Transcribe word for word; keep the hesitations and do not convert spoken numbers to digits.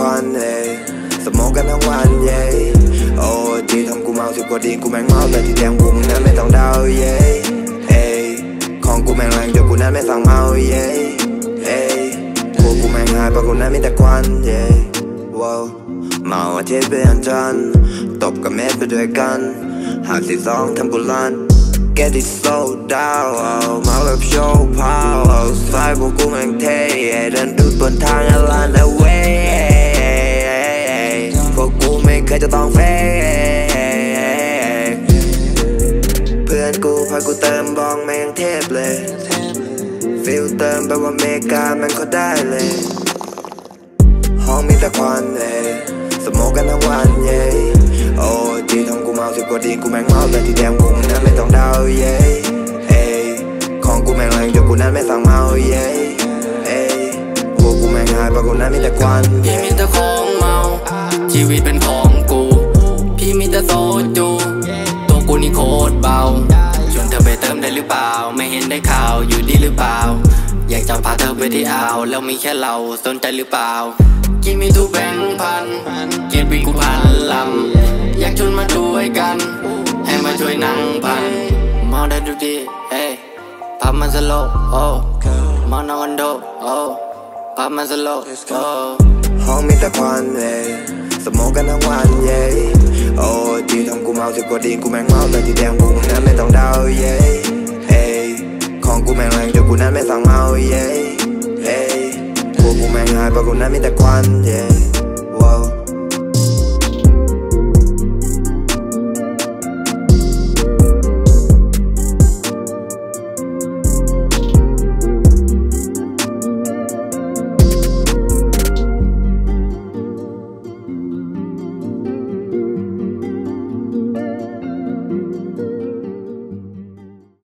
ควันเอ้ยสมองกันทั้งวันเย้โอ้ดีทำกูเมาสิบกว่าดีกูแม่งเมาแต่ที่แดงกูนั้นไม่ต้องเดาเย้เอ้ยของกูแม่งแรงจนกูนั้นไม่สั่งเมาเย้เอ้ยพวกกูแม่งหายเพราะกูนั้นมีแต่ควันเย้ว้าวเมาอาทิตย์เป็นจันทร์ตบกับเม็ดไปด้วยกันหาสิสองทำบุญลันGet it so down เมาแบบโชว์พาวสายพวกกูแม่งเท่เดินดูบนทางอลันเดเวพวกกูไม่เคยจะต้องเฟกเพื่อนกูพากูเติมบองแม่งเทพเลยฟิลเติมแปลว่าเมกาแม่งก็ได้เลยห้องมีแต่ควันเอสโมกกันทั้งวันเย่โอ้ดีทำกูเมาสิบกว่าดีกูแม่งเมาแต่ที่แดงกูนั้นไม่ต้องเดาเย่เอ้ยของกูแม่งแรงจนกูนั้นไม่สั่งเมาเย่เอ้ยพวกกูแม่งหายเพราะกูนั้นมีแต่ควันพี่มีแต่ของเมาชีวิตเป็นของกูพี่มีแต่โซจูตัวกูนี่โคตรเบาชวนเธอไปเติมได้หรือเปล่าไม่เห็นได้ข่าวอยู่ดีหรือเปล่าอยากจะพาเธอไปที่อ่าวแล้วมีแค่เราสนใจหรือเปล่ากินมีทุกแบงค์พันเกียรติกูพันลำอยากชวนมาด้วยกันให้มาช่วยนั่งพันมองได้ดูดีเอ้พับมันสโลว์โอ้มองนอนโดโอ้พับมันสโลว์โอ้ห้องมีแต่ควันเอ้สโมกกันทั้งวันเย่โอ้ดีทำกูเมาสิบกว่าดีกูแม่งเมาแต่ที่แดงกูนั้นไม่ต้องเดาเย่เอ้ของกูแม่งแรงจนกูนั้นไม่สั่งเมาเย่พวกกูแม่งหายเพราะกูนั้นมีแต่ควัน yeah